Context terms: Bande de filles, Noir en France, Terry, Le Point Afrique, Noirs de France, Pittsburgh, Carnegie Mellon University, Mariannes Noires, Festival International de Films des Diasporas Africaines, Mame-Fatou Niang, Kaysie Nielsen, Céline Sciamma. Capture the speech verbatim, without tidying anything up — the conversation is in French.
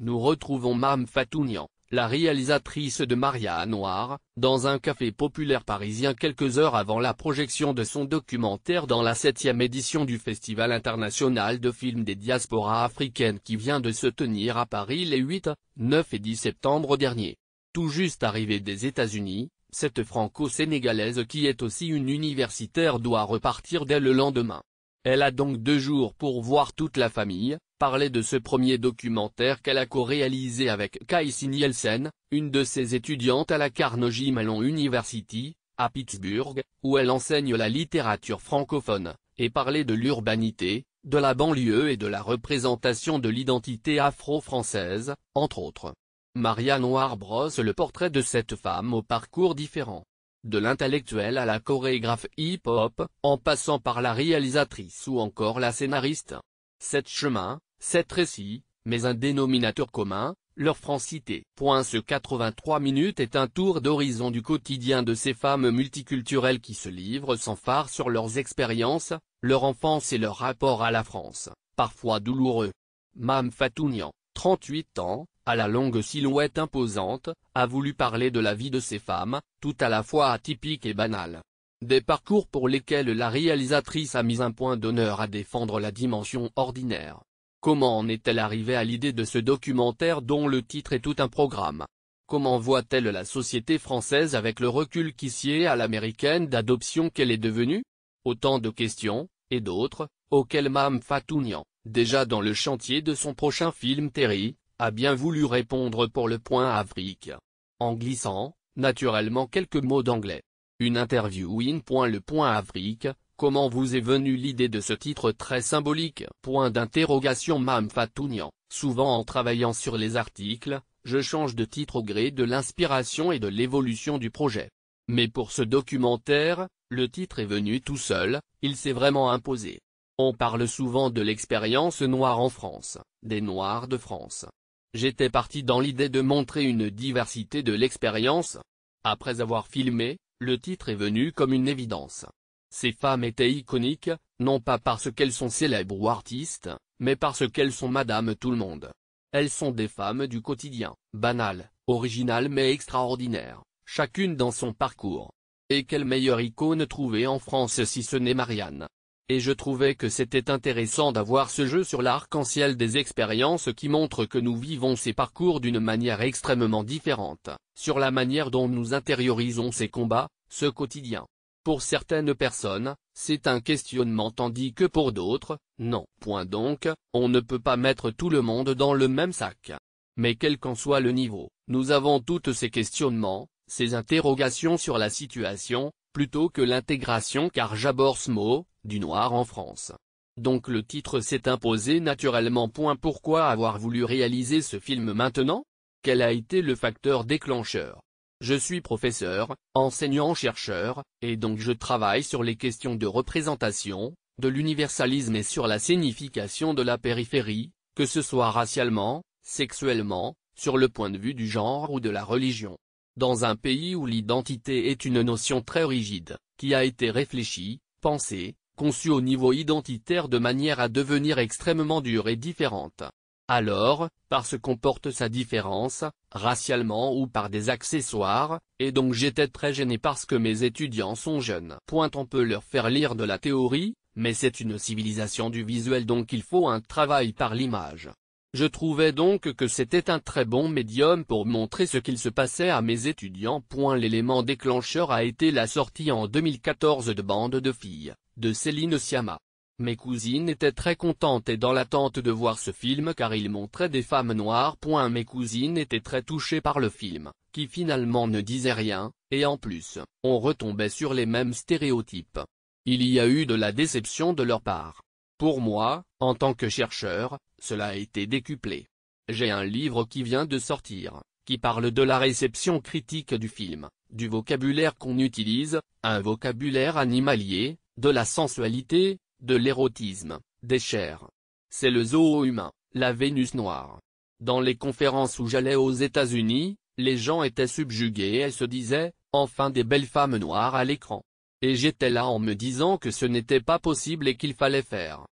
nous retrouvons Mame-Fatou Niang, la réalisatrice de Mariannes Noires, dans un café populaire parisien quelques heures avant la projection de son documentaire dans la septième édition du Festival International de Films des Diasporas Africaines qui vient de se tenir à Paris les huit, neuf et dix septembre dernier. Tout juste arrivée des États-Unis, cette franco-sénégalaise qui est aussi une universitaire doit repartir dès le lendemain. Elle a donc deux jours pour voir toute la famille, parler de ce premier documentaire qu'elle a co-réalisé avec Kaysie Nielsen, une de ses étudiantes à la Carnegie Mellon University, à Pittsburgh, où elle enseigne la littérature francophone, et parler de l'urbanité, de la banlieue et de la représentation de l'identité afro-française, entre autres. Mariannes Noires brosse le portrait de cette femme au parcours différent. De l'intellectuelle à la chorégraphe hip-hop, en passant par la réalisatrice ou encore la scénariste. Sept chemins, sept récits, mais un dénominateur commun, leur francité. Ce quatre-vingt-trois minutes est un tour d'horizon du quotidien de ces femmes multiculturelles qui se livrent sans fard sur leurs expériences, leur enfance et leur rapport à la France, parfois douloureux. Mame-Fatou Niang, trente-huit ans, à la longue silhouette imposante, a voulu parler de la vie de ces femmes, tout à la fois atypiques et banales. Des parcours pour lesquels la réalisatrice a mis un point d'honneur à défendre la dimension ordinaire. Comment en est-elle arrivée à l'idée de ce documentaire dont le titre est tout un programme? Comment voit-elle la société française avec le recul qui sied à l'américaine d'adoption qu'elle est devenue? Autant de questions, et d'autres, auxquelles Mame-Fatou Niang, déjà dans le chantier de son prochain film Terry, a bien voulu répondre pour le point Afrique. En glissant, naturellement quelques mots d'anglais. Une interview in. Le point Afrique, comment vous est venue l'idée de ce titre très symbolique? Point d'interrogation. Mame-Fatou Niang, souvent en travaillant sur les articles, je change de titre au gré de l'inspiration et de l'évolution du projet. Mais pour ce documentaire, le titre est venu tout seul, il s'est vraiment imposé. On parle souvent de l'expérience noire en France, des Noirs de France. J'étais parti dans l'idée de montrer une diversité de l'expérience. Après avoir filmé, le titre est venu comme une évidence. Ces femmes étaient iconiques, non pas parce qu'elles sont célèbres ou artistes, mais parce qu'elles sont Madame Tout le Monde. Elles sont des femmes du quotidien, banales, originales mais extraordinaires, chacune dans son parcours. Et quelle meilleure icône trouver en France si ce n'est Marianne? Et je trouvais que c'était intéressant d'avoir ce jeu sur l'arc-en-ciel des expériences qui montre que nous vivons ces parcours d'une manière extrêmement différente, sur la manière dont nous intériorisons ces combats, ce quotidien. Pour certaines personnes, c'est un questionnement tandis que pour d'autres, non. Point donc, on ne peut pas mettre tout le monde dans le même sac. Mais quel qu'en soit le niveau, nous avons toutes ces questionnements, ces interrogations sur la situation, plutôt que l'intégration car j'aborde ce mot, du noir en France. Donc le titre s'est imposé naturellement. Pourquoi avoir voulu réaliser ce film maintenant? Quel a été le facteur déclencheur? Je suis professeur, enseignant-chercheur, et donc je travaille sur les questions de représentation, de l'universalisme et sur la signification de la périphérie, que ce soit racialement, sexuellement, sur le point de vue du genre ou de la religion. Dans un pays où l'identité est une notion très rigide, qui a été réfléchie, pensée, conçue au niveau identitaire de manière à devenir extrêmement dure et différente. Alors, parce qu'on porte sa différence, racialement ou par des accessoires, et donc j'étais très gêné parce que mes étudiants sont jeunes. Point on peut leur faire lire de la théorie, mais c'est une civilisation du visuel donc il faut un travail par l'image. Je trouvais donc que c'était un très bon médium pour montrer ce qu'il se passait à mes étudiants. L'élément déclencheur a été la sortie en deux mille quatorze de Bande de filles, de Céline Sciamma. Mes cousines étaient très contentes et dans l'attente de voir ce film car il montrait des femmes noires. Mes cousines étaient très touchées par le film, qui finalement ne disait rien, et en plus, on retombait sur les mêmes stéréotypes. Il y a eu de la déception de leur part. Pour moi, en tant que chercheur, cela a été décuplé. J'ai un livre qui vient de sortir, qui parle de la réception critique du film, du vocabulaire qu'on utilise, un vocabulaire animalier, de la sensualité, de l'érotisme, des chairs. C'est le zoo humain, la Vénus noire. Dans les conférences où j'allais aux États-Unis, les gens étaient subjugués et se disaient, enfin des belles femmes noires à l'écran. Et j'étais là en me disant que ce n'était pas possible et qu'il fallait faire.